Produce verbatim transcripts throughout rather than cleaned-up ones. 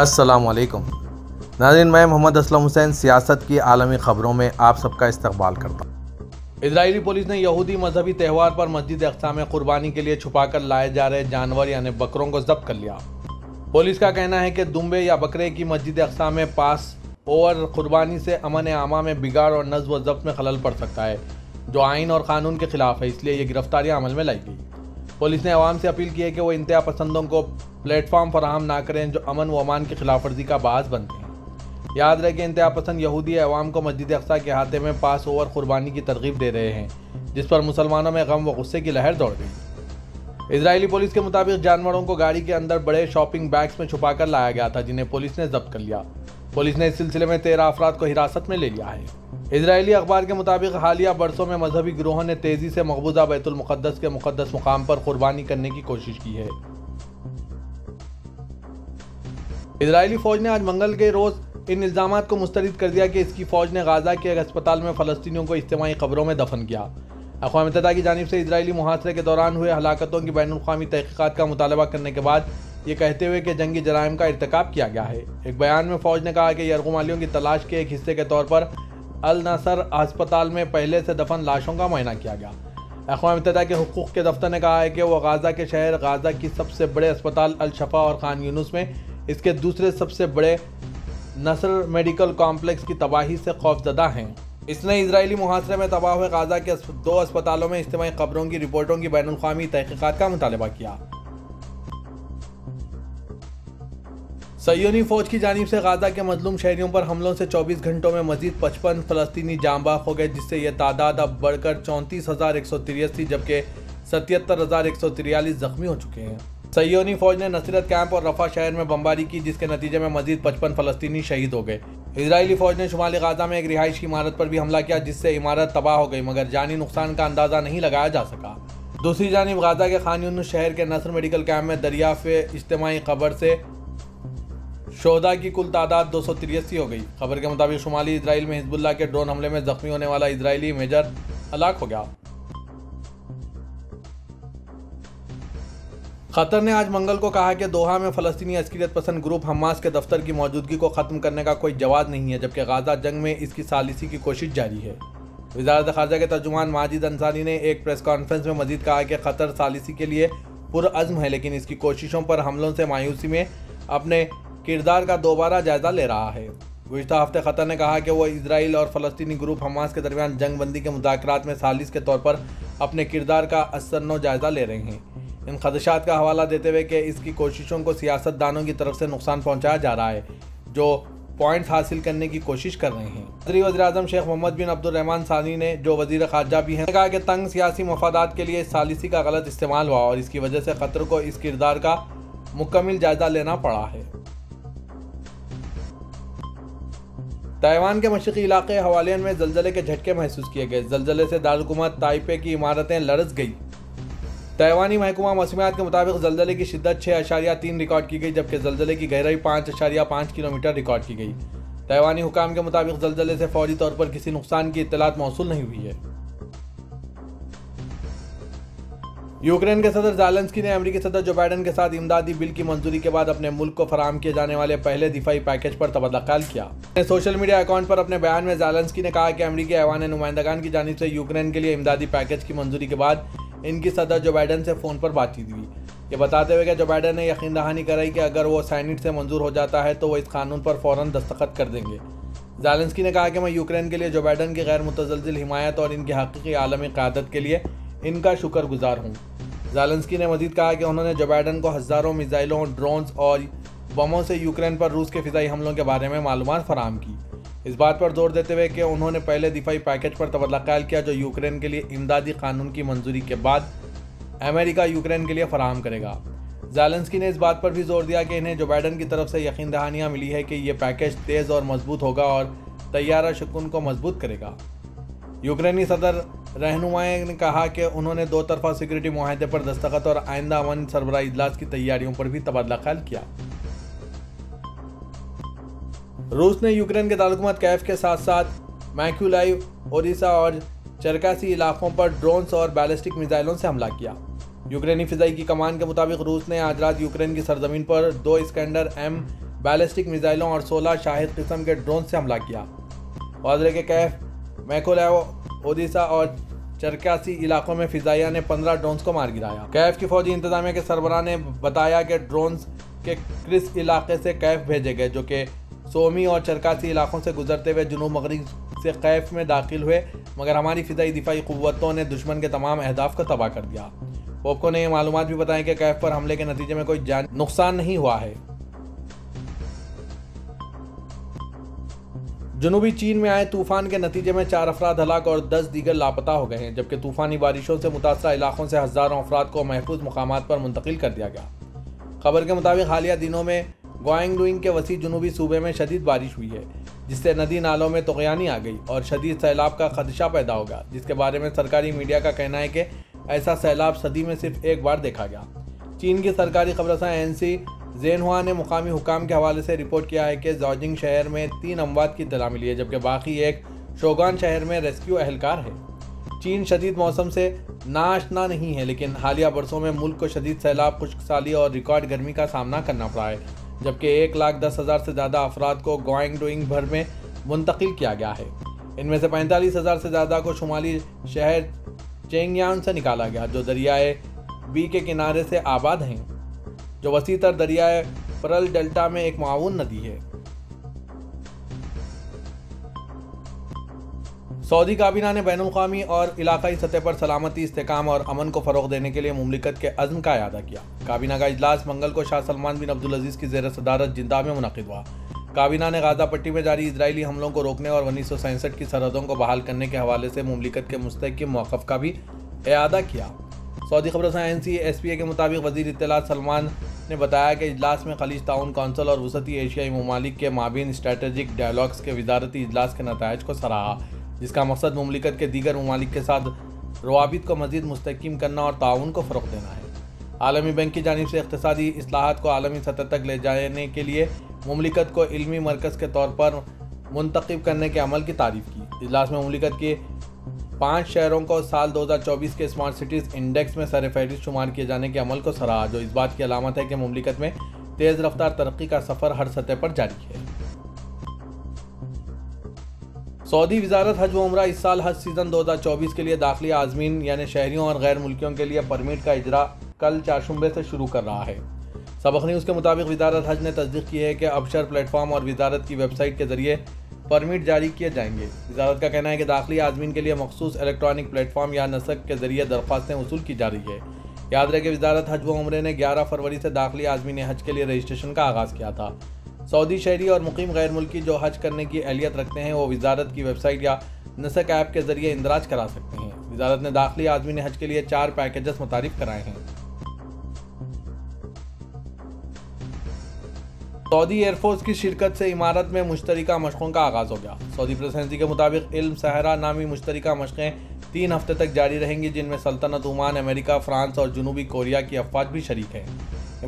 अस्सलाम वालेकुम नाज़रीन, मैं मोहम्मद असलम हुसैन सियासत की आलमी ख़बरों में आप सबका इस्तकबाल करता हूँ। इजरायली पुलिस ने यहूदी मजहबी त्यौहार पर मस्जिद अक्सा में कुर्बानी के लिए छुपाकर लाए जा रहे जानवर यानी बकरों को जब्त कर लिया। पुलिस का कहना है कि दुम्बे या बकरे की मस्जिद अक्सा में पास और कुर्बानी से अमन आमा में बिगाड़ और नज़्म व ज़ब्त में खलल पड़ सकता है, जो आइन और क़ानून के ख़िलाफ़ है, इसलिए ये गिरफ्तारियाँ अमल में लाई गई। पुलिस ने आवाम से अपील की है कि वो इंतहा पसंदों को प्लेटफार्म फराहम ना करें जो अमन व अमान की खिलाफवर्जी का बास बनते हैं। याद रहे कि इंतहा पसंद यहूदी अवाम को मस्जिद अक्सा के हाथे में पास ओवर कुर्बानी की तरगीब दे रहे हैं, जिस पर मुसलमानों में गम व गुस्से की लहर दौड़ गई। इजरायली पुलिस के मुताबिक जानवरों को गाड़ी के अंदर बड़े शॉपिंग बैग्स में छुपा कर लाया गया था, जिन्हें पुलिस ने जब्त कर लिया। पुलिस ने इस सिलसिले में तेरह अफराद को हिरासत में ले लिया है। इजरायली अखबार के मुताबिक हालिया बरसों में मजहबी गिरोहों ने तेज़ी से मकबूजा बैतुल मुक़द्दस के मुक़द्दस मुकाम पर कुर्बानी करने की कोशिश की है। इजरायली फौज ने आज मंगल के रोज़ इन इल्ज़ामात को मुस्तरद कर दिया कि इसकी फ़ौज ने गाज़ा के एक अस्पताल में फ़लस्तीनियों को इज्तिमाई कब्रों में दफन किया। अक़वाम मुत्तहिदा की जानिब से इजरायली मुहासरे के दौरान हुए हलाकतों की बैनुल-क़ौमी तहक़ीक़ात का मुतालबा करने के बाद ये कहते हुए कि जंगी जराइम का इर्तिकाब किया गया है। एक बयान में फ़ौज ने कहा कि यरगुमालियों की तलाश के एक हिस्से के तौर पर अल नसर अस्पताल में पहले से दफन लाशों का मुआयना किया गया। अक़वाम मुत्तहिदा के हुकूक़ के दफ्तर ने कहा है कि वह गाज़ा के शहर गाज़ा की सबसे बड़े अस्पताल अल-शफ़ा और खान यूनुस में इसके दूसरे सबसे बड़े नसर मेडिकल कॉम्प्लेक्स की तबाही से खौफजदा हैं। इसने इजरायली मुहासरे में तबाह हुए गाज़ा के दो अस्पतालों में इज्तिमाई कब्रों की रिपोर्टों की बैनुल-क़ौमी तहक़ीक़ात का मुतालबा किया। सय्यूनी फ़ौज की जानिब से गाज़ा के मजलूम शहरियों पर हमलों से चौबीस घंटों में मजीद पचपन फ़लस्तीनी जांबाज़ हो गए, जिससे यह तादाद अब बढ़कर चौंतीस हज़ार एक सौ तिरसठ थी, जबकि सतहत्तर हज़ार एक सौ तिरालीस जख्मी हो चुके हैं। सय्यूनी फ़ौज ने नसीरत कैंप और रफ़ा शहर में बमबारी की, जिसके नतीजे में मजीद पचपन फ़लस्तीनी शहीद हो गए। इजरायली फ़ौज ने शुमाली गाज़ा में एक रिहाइशी इमारत पर भी हमला किया, जिससे इमारत तबाह हो गई, मगर जानी नुकसान का अंदाज़ा नहीं लगाया जा सका। दूसरी जानिब गाज़ा के खान यूनुस शहर के नसर मेडिकल कैंप में दरियाफ़त इज्तिमाई कब्र से शोहदा की कुल तादाद दो सौ तिरासी हो गई। खबर के मुताबिक शुमाली इजराइल में हिजबुल्लाह के ड्रोन हमले में जख्मी होने वाला इजरायली मेजर हलाक हो गया। कतर ने आज मंगल को कहा कि दोहा में फ़लस्तीनी अस्करियत पसंद ग्रुप हमास के दफ्तर की मौजूदगी को ख़त्म करने का कोई जवाब नहीं है, जबकि गाज़ा जंग में इसकी सालिसी की कोशिश जारी है। वज़ारत ख़ारजा के तर्जुमान माजिद अंसारी ने एक प्रेस कॉन्फ्रेंस में मजीद कहा कि कतर सालिसी के लिए पुरअज़्म है, लेकिन इसकी कोशिशों पर हमलों से मायूसी में अपने किरदार का दोबारा जायज़ा ले रहा है। गुज़िश्ता हफ्ते कतर ने कहा कि वह इजराइल और फ़लस्तीनी ग्रुप हमास के दरमियान जंगबंदी के मुज़ाकरात में सालिस के तौर पर अपने किरदार का असरनो जायज़ा ले रहे हैं। इन खदशात का हवाला देते हुए कि इसकी कोशिशों को सियासतदानों की तरफ से नुकसान पहुँचाया जा रहा है, जो पॉइंट्स हासिल करने की कोशिश कर रहे हैं। सदर वज़ीर-ए-आज़म शेख मोहम्मद बिन अब्दुर्रहमान सानी ने, जो वज़ीर ख़ारजा भी हैं, कहा कि तंग सियासी मफादात के लिए इस सालिसी का गलत इस्तेमाल हुआ और इसकी वजह से कतर को इस किरदार का मुकम्मल जायज़ा लेना पड़ा है। ताइवान के मशरक़ी इलाके हवालियन में जलजले के झटके महसूस किए गए। जलजले से दारकूमत ताइपे की इमारतें लड़स गई। ताइवानी महकमा मौसमियात के मुताबिक जलजले की शिद्दत छः अशारिया तीन रिकॉर्ड की गई, जबकि जलजले की गहराई पाँच अशारिया पाँच किलोमीटर रिकॉर्ड की गई। ताइवानी हुकाम के मुताबिक जलजले से फौरी तौर पर किसी नुकसान की इत्तलात मौसूल नहीं हुई है। यूक्रेन के सदर ज़ेलेंस्की ने अमेरिकी सदर जो बाइडन के साथ इमदादी बिल की मंजूरी के बाद अपने मुल्क को फराहम किए जाने वाले पहले दिफाई पैकेज पर तबादला ख्याल किया। अपने सोशल मीडिया अकाउंट पर अपने बयान में ज़ेलेंस्की ने कहा कि अमेरिकी ऐवान नुमाइंदगान की जानिब से यूक्रेन के लिए इमदादी पैकेज की मंजूरी के बाद इनकी सदर जो बाइडन से फ़ोन पर बातचीत हुई। ये बताते हुए कि जो बाइडन ने यकीन दहानी कराई कि अगर वो सैनेट से मंजूर हो जाता है तो वो इस कानून पर फ़ौरन दस्तखत कर देंगे। ज़ेलेंस्की ने कहा कि मैं यूक्रेन के लिए जो बाइडन की गैर मुतज़लज़िल हिमायत और इनकी हक़ीक़ी आलमी क़यादत के लिए इनका शुक्रगुजार हूँ। ज़ेलेंस्की ने मजीद कहा कि उन्होंने जो बाइडन को हज़ारों मिज़ाइलों, ड्रोन्स और बमों से यूक्रेन पर रूस के फ़िज़ाई हमलों के बारे में मालूमात फराहम की। इस बात पर जोर देते हुए कि उन्होंने पहले दिफाई पैकेज पर तबादला ख्याल किया जो यूक्रेन के लिए इमदादी कानून की मंजूरी के बाद अमेरिका यूक्रेन के लिए फराहम करेगा। ज़ेलेंस्की ने इस बात पर भी जोर दिया कि इन्हें जो बाइडन की तरफ से यकीन दहानियाँ मिली है कि ये पैकेज तेज़ और मजबूत होगा और तैयारा शकुन को मजबूत करेगा। यूक्रेनी सदर रहनुमाएं ने कहा कि उन्होंने दो तरफा सिक्योरिटी मुआहदे पर दस्तखत और आइंदा अमन सरबराह इजलास की तैयारियों पर भी तबादला ख्याल किया। रूस ने यूक्रेन के दारकूमत कैफ के साथ साथ मैक्यूलाइव, ओडिशा और चरकासी इलाकों पर ड्रोन्स और बैलिस्टिक मिसाइलों से हमला किया। यूक्रेनी फिजाई की कमान के मुताबिक रूस ने आज रात यूक्रेन की सरजमीन पर दो इस्केंडर एम बैलिस्टिक मिसाइलों और सोलह शाहिद किस्म के ड्रोन से हमला किया। वाजरे के कैफ, मैकोलाव, ओडिशा और चरकासी इलाकों में फिजाइया ने पंद्रह ड्रोन्स को मार गिराया। कैफ की फौजी इंतजामिया के सरबराह ने बताया कि ड्रोन्स के क्रिस इलाके से कैफ भेजे गए, जो कि सोमी और चरकासी इलाकों से गुजरते हुए जुनूब मगरिब से कैफ में दाखिल हुए, मगर हमारी फिजाई दिफाई कुव्वतों ने दुश्मन के तमाम अहदाफ को तबाह कर दिया। पोपको ने ये मालूमात भी बताया कि कैफ पर हमले के नतीजे में कोई जान नुकसान नहीं हुआ है। जनूबी चीन में आए तूफान के नतीजे में चार अफराद हलाक और दस दीगर लापता हो गए हैं, जबकि तूफानी बारिशों से मुतासर इलाकों से हज़ारों अफराद को महफूज मकामात पर मुंतकिल कर दिया गया। खबर के मुताबिक हालिया दिनों में ग्वांगडोंग के वसी जनूबी सूबे में शदीद बारिश हुई है, जिससे नदी नालों में तुग़यानी आ गई और शदीद सैलाब का खदशा पैदा हो गया, जिसके बारे में सरकारी मीडिया का कहना है कि ऐसा सैलाब सदी में सिर्फ एक बार देखा गया। चीन की सरकारी खबरसां एन सी जेनहुआ ने मुकामी हुकाम के हवाले से रिपोर्ट किया है कि जॉर्जिंग शहर में तीन अमवात की इत्तला मिली है, जबकि बाकी एक शोगान शहर में रेस्क्यू एहलकार है। चीन शदीद मौसम से नाआशना नहीं है, लेकिन हालिया बरसों में मुल्क को शदीद सैलाब, खुश्कसाली और रिकॉर्ड गर्मी का सामना करना पड़ा है, जबकि एक लाख दस हज़ार से ज़्यादा अफराद को ग्वांगडोंग भर में मुंतकिल किया गया है। इनमें से पैंतालीस हज़ार से ज़्यादा को शुमाली शहर चेंगयांग से निकाला गया, जो दरियाए बी के किनारे से आबाद हैं, जो वसी तर दरियाए परल डेल्टा में एक माउन नदी है। सऊदी काबीना ने बैनुलक़ामी और इलाकाई सतह पर सलामती, इस्तेकाम और अमन को फ़रोग़ देने के लिए मुमलिकत के अज़्म का अदा किया। काबीना का इजलास मंगल को शाह सलमान बिन अब्दुलज़ीज़ की ज़ेर सदारत जिद्दा में मुनक़िद हुआ। काबीना ने गाज़ा पट्टी में जारी इजरायली हमलों को रोकने और उन्नीस सौ सैंसठ की सरहदों को बहाल करने के हवाले से मुमलिकत के मुस्तहकम मौक़िफ़ का भी अदा किया। सऊदी खबरसां N C S P A के मुताबिक वज़ीर इत्तलाआत सलमान ने बताया कि इजलास में खलीज ताउन कौंसिल और वसती एशियाई ममालिक के माबीन स्ट्रेटेजिक डायलॉग्स के वजारती इजलास के नतज को सराहा, जिसका मकसद मुमलिकत के दीगर ममालिक के साथ रवाबित को मज़ीद मुस्तहकम करना और ताउन को फ़रोग़ देना है। आलमी बैंक की जानिब से इक़्तिसादी इस्लाहात को आलमी सतह तक ले जाने के लिए मुमलिकत को इल्मी मरकज़ के तौर पर मुंतखब करने के अमल की तारीफ़ की। इजलास में मुमलिकत के पाँच शहरों को साल दो हज़ार चौबीस के स्मार्ट सिटीज़ इंडेक्स में सर-ए-फहरिस्त शुमार किए जाने के अमल को सराहा, जो इस बात की अलामत है कि मुमलिकत में तेज़ रफ्तार तरक्की का सफ़र हर सतह पर जारी है। सऊदी वजारत हज व उमरा इस साल हज सीज़न दो हज़ार चौबीस के लिए दाखिली आज़मीन यानी शहरियों और गैर मुल्कियों के लिए परमिट का इजरा कल चारशुम्बे से शुरू कर रहा है। सबक न्यूज़ के मुताबिक वजारत हज ने तस्दीक की है कि अबशर प्लेटफॉर्म और वजारत की वेबसाइट के ज़रिए परमिट जारी किए जाएंगे। वजारत का कहना है कि दाखिली आज़मीन के लिए मखसूस इलेक्ट्रॉनिक प्लेटफॉर्म या नस्क के ज़रिए दरख्वास्तें वसूल की जा रही है। याद रहे कि वजारत हज व उमरे ने ग्यारह फरवरी से दाखिली आज़मीन हज के लिए रजिस्ट्रेशन का आगाज़ किया था। सऊदी शहरी और मुकीम गैर मुल्की जो हज करने की अहलियत रखते हैं, वो वजारत की वेबसाइट या नस्क ऐप के ज़रिए इंदराज करा सकते हैं। वजारत ने दाखिली आज़मीन हज के लिए चार पैकेजेस मुतारिफ कराए हैं। सऊदी एयरफोर्स की शिरकत से इमारत में मुश्तरका मशकों का आगाज़ हो गया। सऊदी प्रेस एजेंसी के मुताबिक इल्म सहरा नामी मुश्तरका मशकें तीन हफ्ते तक जारी रहेंगी, जिनमें सल्तनत ओमान, अमेरिका, फ्रांस और जनूबी कोरिया की अफवाज भी शरीक हैं।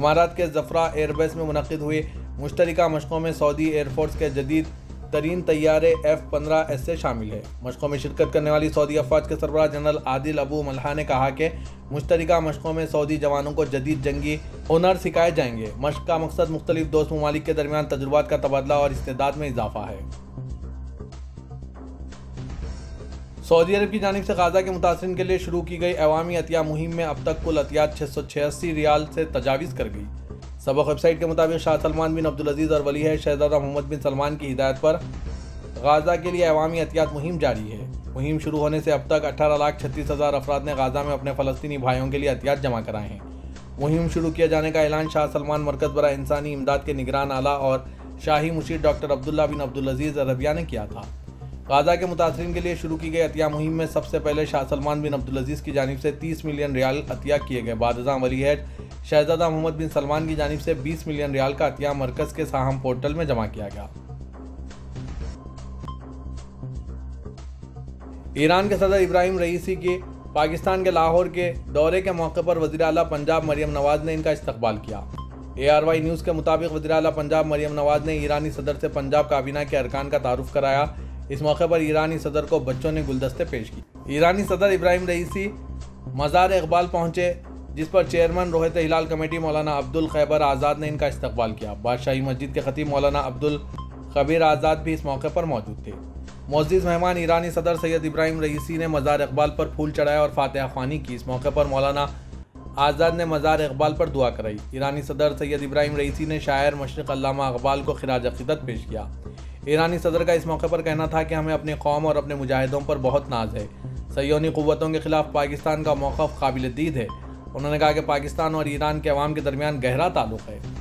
इमारत के जफरा एयरबेस में मुनक़िद हुई मुश्तरका मशकों में सऊदी एयरफोर्स के जदीद तरीन तैयारे एफ पंद्रह एस से शामिल है। मशकों में शिरकत करने वाली सऊदी अफवाज के सरबराह जनरल आदिल अबू मल्हा ने कहा कि मुश्तरका मशकों में सऊदी जवानों को जदीद जंगी हुनर सिखाए जाएंगे। मशक का मकसद मुख्तलिफ दोस्त ममालिक के दरमियान तजुर्बात का तबादला और इस्तेदाद में इजाफा है। सऊदी अरब की जानिब से गाज़ा के मुतासरीन के लिए शुरू की गई अवामी अतिया मुहिम में अब तक कुल अतियात छः सौ छियासी रियाल से तजावीज़ कर गई। सबक वेबसाइट के मुताबिक शाह सलमान बिन अब्दुलज़ीज़ और वली है शहजादा मोहम्मद बिन सलमान की हिदायत पर गाज़ा के लिए अवामी एहतियात मुहिम जारी है। मुहिम शुरू होने से अब तक अठारह लाख छत्तीस हज़ार अफराद ने गाज़ा में अपने फ़लस्तीनी भाइयों के लिए एहतियात जमा कराए हैं। मुहिम शुरू किए जाने का ऐलान शाह सलमान मरकज़ बरा इंसानी इमदाद के निगरान आला और शाही मुशीर डॉक्टर अब्दुल्ला बिन अब्दुलज़ीज़ अरबिया ने किया था। गाज़ा के मुतासरीन के लिए शुरू की गई अतिया मुहिम में सबसे पहले शाह सलमान बिन अब्दुलज़ीज़ की जानिब से तीस मिलियन रियाल अतिया किए गए। बादशाह वली हैज शहजादा मोहम्मद बिन सलमान की जानिब से बीस मिलियन रियाल का अतिया मरकज़ के साहम पोर्टल में जमा किया गया। ईरान के सदर इब्राहिम रईसी की पाकिस्तान के लाहौर के दौरे के मौके पर वज़ीर-ए-आला पंजाब मरियम नवाज़ ने इनका इस्तकबाल किया। ए आर वाई न्यूज़ के मुताबिक वज़ीर-ए-आला पंजाब मरियम नवाज़ ने ईरानी सदर से पंजाब काबीना के अरकान का तारुफ कराया। इस मौके पर ईरानी सदर को बच्चों ने गुलदस्ते पेश किए। ईरानी सदर इब्राहिम रईसी मज़ार इकबाल पहुँचे, जिस पर चेयरमैन रोहित हिलाल कमेटी मौलाना अब्दुल खैबर आज़ाद ने इनका इस्तकबाल किया। बादशाही मस्जिद के खतीब मौलाना अब्दुल खबीर आज़ाद भी इस मौके पर मौजूद थे। मौजूद मेहमान ईरानी सदर सैयद इब्राहिम रईसी ने मज़ार इकबाल पर फूल चढ़ाया और फातिहा ख़्वानी की। इस मौके पर मौलाना आज़ाद ने मज़ार इकबाल पर दुआ कराई। ईरानी सदर सैयद इब्राहिम रईसी ने शायर मशरिक़ अल्लामा इकबाल को ख़िराज अक़ीदत पेश किया। ईरानी सदर का इस मौके पर कहना था कि हमें अपने कौम और अपने मुजाहिदों पर बहुत नाज है। सैयोनी क़ुव्वतों के ख़िलाफ़ पाकिस्तान का मौक़िफ़ काबिल दीद है। उन्होंने कहा कि पाकिस्तान और ईरान के अवाम के दरमियान गहरा ताल्लुक़ है।